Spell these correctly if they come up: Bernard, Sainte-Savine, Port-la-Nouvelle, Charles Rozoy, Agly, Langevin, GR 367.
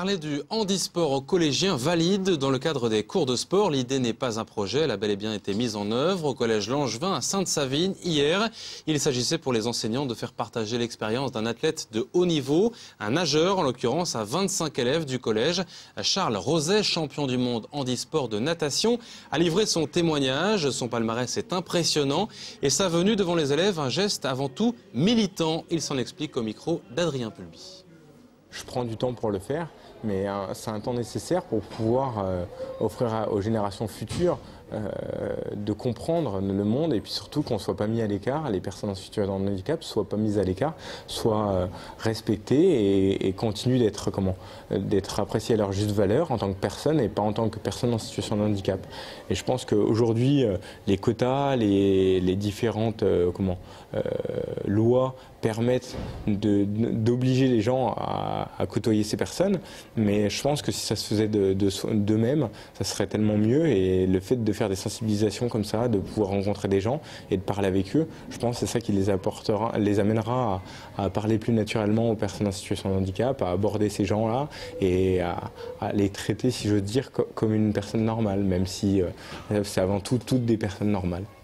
Parler du handisport aux collégiens valide dans le cadre des cours de sport. L'idée n'est pas un projet, elle a bel et bien été mise en œuvre au collège Langevin à Sainte-Savine hier. Il s'agissait pour les enseignants de faire partager l'expérience d'un athlète de haut niveau, un nageur en l'occurrence à 25 élèves du collège. Charles Rozoy, champion du monde handisport de natation, a livré son témoignage. Son palmarès est impressionnant et sa venue devant les élèves, un geste avant tout militant. Il s'en explique au micro d'Adrien Pulby. Je prends du temps pour le faire, mais c'est un temps nécessaire pour pouvoir offrir aux générations futures de comprendre le monde et puis surtout qu'on ne soit pas mis à l'écart, les personnes en situation de handicap ne soient pas mises à l'écart, soient respectées et continuent d'être appréciées à leur juste valeur en tant que personne et pas en tant que personne en situation de handicap. Et je pense qu'aujourd'hui, les quotas, les différentes lois permettent d'obliger les gens à côtoyer ces personnes, mais je pense que si ça se faisait d'eux-mêmes, ça serait tellement mieux. Et le fait de faire des sensibilisations comme ça, de pouvoir rencontrer des gens et de parler avec eux, je pense que c'est ça qui les amènera à parler plus naturellement aux personnes en situation de handicap, à aborder ces gens-là et à les traiter, si je veux dire, comme une personne normale, même si c'est avant tout toutes des personnes normales.